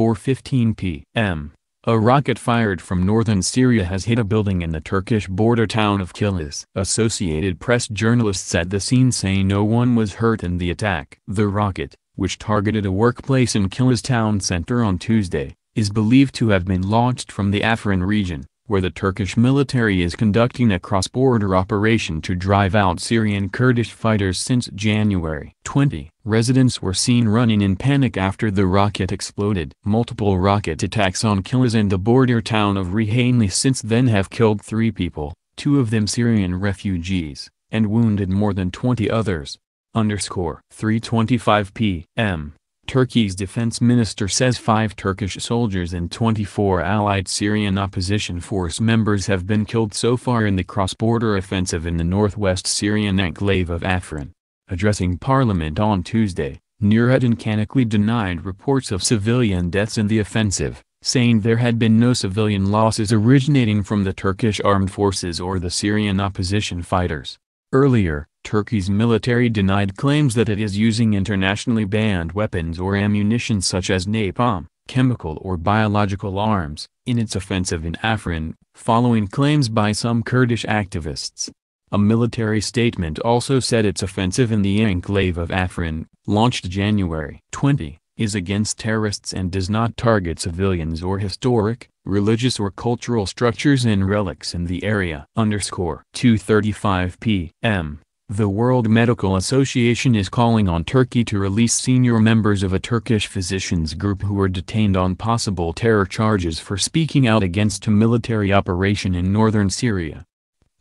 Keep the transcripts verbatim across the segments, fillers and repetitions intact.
four fifteen p m, a rocket fired from northern Syria has hit a building in the Turkish border town of Kilis. Associated Press journalists at the scene say no one was hurt in the attack. The rocket, which targeted a workplace in Kilis town center on Tuesday, is believed to have been launched from the Afrin region, where the Turkish military is conducting a cross-border operation to drive out Syrian Kurdish fighters since January. twenty Residents were seen running in panic after the rocket exploded. Multiple rocket attacks on Kilis and the border town of Reyhanli since then have killed three people, two of them Syrian refugees, and wounded more than twenty others. Underscore three twenty-five p m Turkey's defense minister says five Turkish soldiers and twenty-four allied Syrian opposition force members have been killed so far in the cross-border offensive in the northwest Syrian enclave of Afrin. Addressing parliament on Tuesday, Nureddin Canikli denied reports of civilian deaths in the offensive, saying there had been no civilian losses originating from the Turkish armed forces or the Syrian opposition fighters. Earlier, Turkey's military denied claims that it is using internationally banned weapons or ammunition such as napalm, chemical or biological arms, in its offensive in Afrin, following claims by some Kurdish activists. A military statement also said its offensive in the enclave of Afrin, launched January twentieth, is against terrorists and does not target civilians or historic, religious or cultural structures and relics in the area. Underscore two thirty-five p m The World Medical Association is calling on Turkey to release senior members of a Turkish physicians group who were detained on possible terror charges for speaking out against a military operation in northern Syria.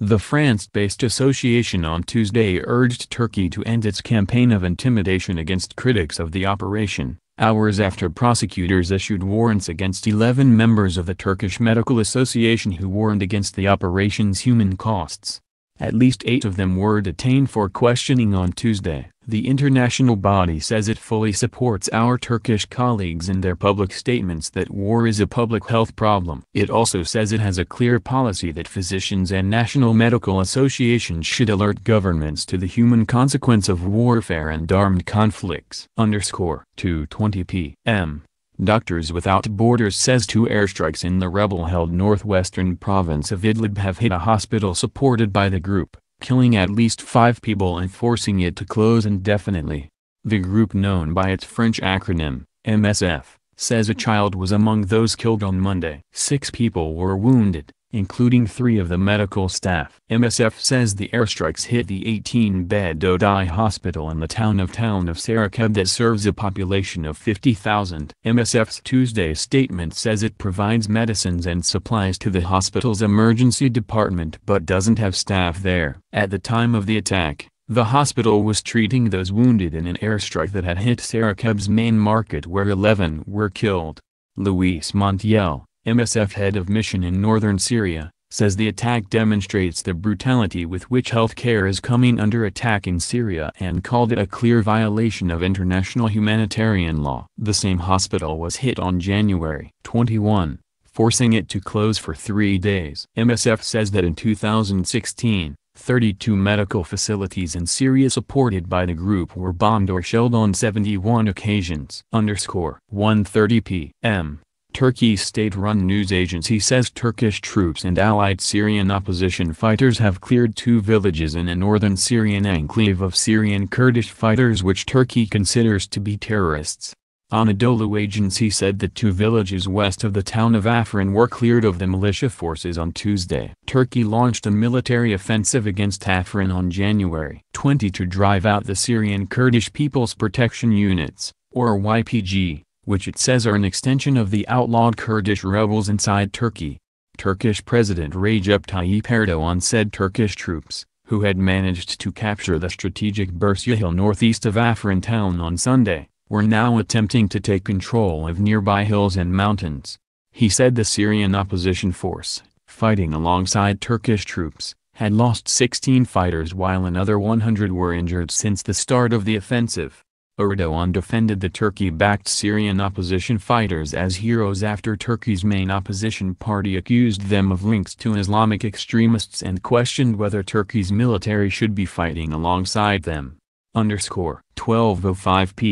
The France-based association on Tuesday urged Turkey to end its campaign of intimidation against critics of the operation, hours after prosecutors issued warrants against eleven members of the Turkish Medical Association who warned against the operation's human costs. At least eight of them were detained for questioning on Tuesday. The international body says it fully supports our Turkish colleagues in their public statements that war is a public health problem. It also says it has a clear policy that physicians and national medical associations should alert governments to the human consequence of warfare and armed conflicts. Underscore two twenty p m Doctors Without Borders says two airstrikes in the rebel-held northwestern province of Idlib have hit a hospital supported by the group, killing at least five people and forcing it to close indefinitely. The group, known by its French acronym, M S F, says a child was among those killed on Monday. Six people were wounded, including three of the medical staff. M S F says the airstrikes hit the eighteen-bed Odai hospital in the town of town of Saraqeb that serves a population of fifty thousand. M S F's Tuesday statement says it provides medicines and supplies to the hospital's emergency department but doesn't have staff there. At the time of the attack, the hospital was treating those wounded in an airstrike that had hit Saraqeb's main market where eleven were killed. Luis Montiel, M S F head of mission in northern Syria, says the attack demonstrates the brutality with which healthcare is coming under attack in Syria and called it a clear violation of international humanitarian law. The same hospital was hit on January twenty-first, forcing it to close for three days. M S F says that in two thousand sixteen, thirty-two medical facilities in Syria supported by the group were bombed or shelled on seventy-one occasions. Underscore one thirty p m Turkey's state-run news agency says Turkish troops and allied Syrian opposition fighters have cleared two villages in a northern Syrian enclave of Syrian Kurdish fighters which Turkey considers to be terrorists. Anadolu agency said that two villages west of the town of Afrin were cleared of the militia forces on Tuesday. Turkey launched a military offensive against Afrin on January twentieth to drive out the Syrian Kurdish People's Protection Units, or Y P G, which it says are an extension of the outlawed Kurdish rebels inside Turkey. Turkish President Recep Tayyip Erdogan said Turkish troops, who had managed to capture the strategic Bursiya hill northeast of Afrin town on Sunday, were now attempting to take control of nearby hills and mountains. He said the Syrian opposition force, fighting alongside Turkish troops, had lost sixteen fighters while another one hundred were injured since the start of the offensive. Erdogan defended the Turkey-backed Syrian opposition fighters as heroes after Turkey's main opposition party accused them of links to Islamic extremists and questioned whether Turkey's military should be fighting alongside them. Underscore twelve oh five p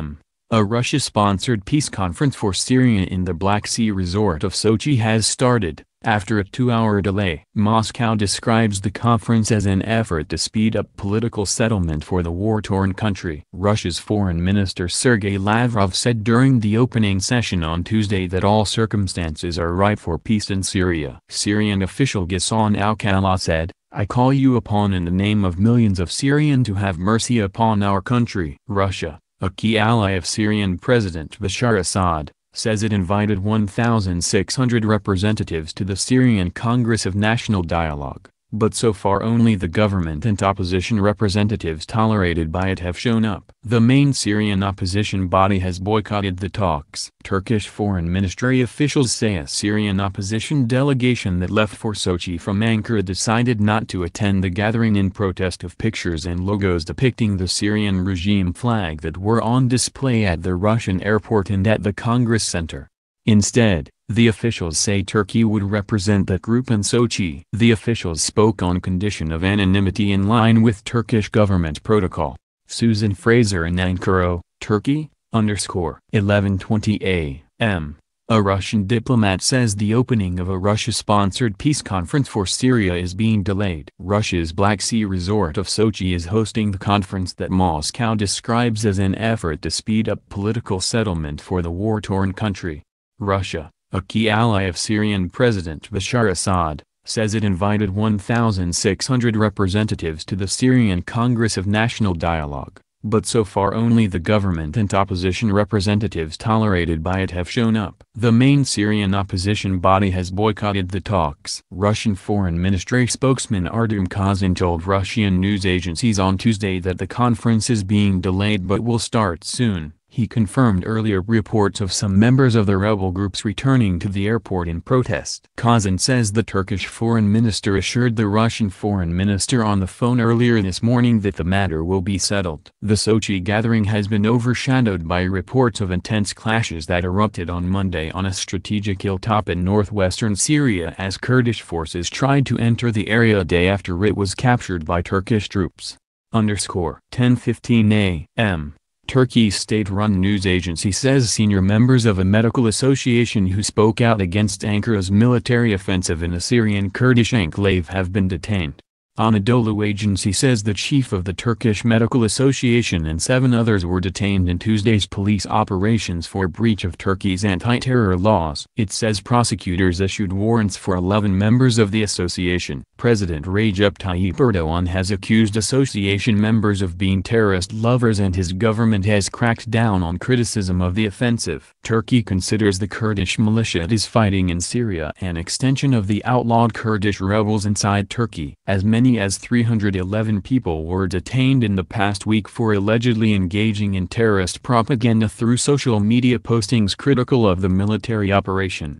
m A Russia-sponsored peace conference for Syria in the Black Sea resort of Sochi has started, after a two-hour delay. Moscow describes the conference as an effort to speed up political settlement for the war-torn country. Russia's Foreign Minister Sergei Lavrov said during the opening session on Tuesday that all circumstances are ripe for peace in Syria. Syrian official Ghassan al-Khala said, "I call you upon in the name of millions of Syrians to have mercy upon our country." Russia, a key ally of Syrian President Bashar Assad, says it invited one thousand six hundred representatives to the Syrian Congress of National Dialogue, but so far only the government and opposition representatives tolerated by it have shown up. The main Syrian opposition body has boycotted the talks. Turkish foreign ministry officials say a Syrian opposition delegation that left for Sochi from Ankara decided not to attend the gathering in protest of pictures and logos depicting the Syrian regime flag that were on display at the Russian airport and at the Congress Center. Instead, the officials say Turkey would represent that group in Sochi. The officials spoke on condition of anonymity in line with Turkish government protocol. Susan Fraser in Ankara, Turkey, underscore eleven twenty a m A Russian diplomat says the opening of a Russia-sponsored peace conference for Syria is being delayed. Russia's Black Sea resort of Sochi is hosting the conference that Moscow describes as an effort to speed up political settlement for the war-torn country. Russia, a key ally of Syrian President Bashar Assad, says it invited one thousand six hundred representatives to the Syrian Congress of National Dialogue, but so far only the government and opposition representatives tolerated by it have shown up. The main Syrian opposition body has boycotted the talks. Russian Foreign Ministry spokesman Artyom Kozhin told Russian news agencies on Tuesday that the conference is being delayed but will start soon. He confirmed earlier reports of some members of the rebel groups returning to the airport in protest. Kozhin says the Turkish foreign minister assured the Russian foreign minister on the phone earlier this morning that the matter will be settled. The Sochi gathering has been overshadowed by reports of intense clashes that erupted on Monday on a strategic hilltop in northwestern Syria as Kurdish forces tried to enter the area a day after it was captured by Turkish troops. Underscore ten fifteen a m Turkey's state-run news agency says senior members of a medical association who spoke out against Ankara's military offensive in a Syrian Kurdish enclave have been detained. Anadolu agency says the chief of the Turkish Medical Association and seven others were detained in Tuesday's police operations for breach of Turkey's anti-terror laws. It says prosecutors issued warrants for eleven members of the association. President Recep Tayyip Erdogan has accused association members of being terrorist lovers and his government has cracked down on criticism of the offensive. Turkey considers the Kurdish militia it is fighting in Syria an extension of the outlawed Kurdish rebels inside Turkey. As many As many as three hundred eleven people were detained in the past week for allegedly engaging in terrorist propaganda through social media postings critical of the military operation.